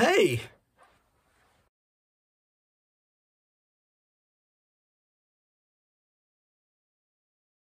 Hey!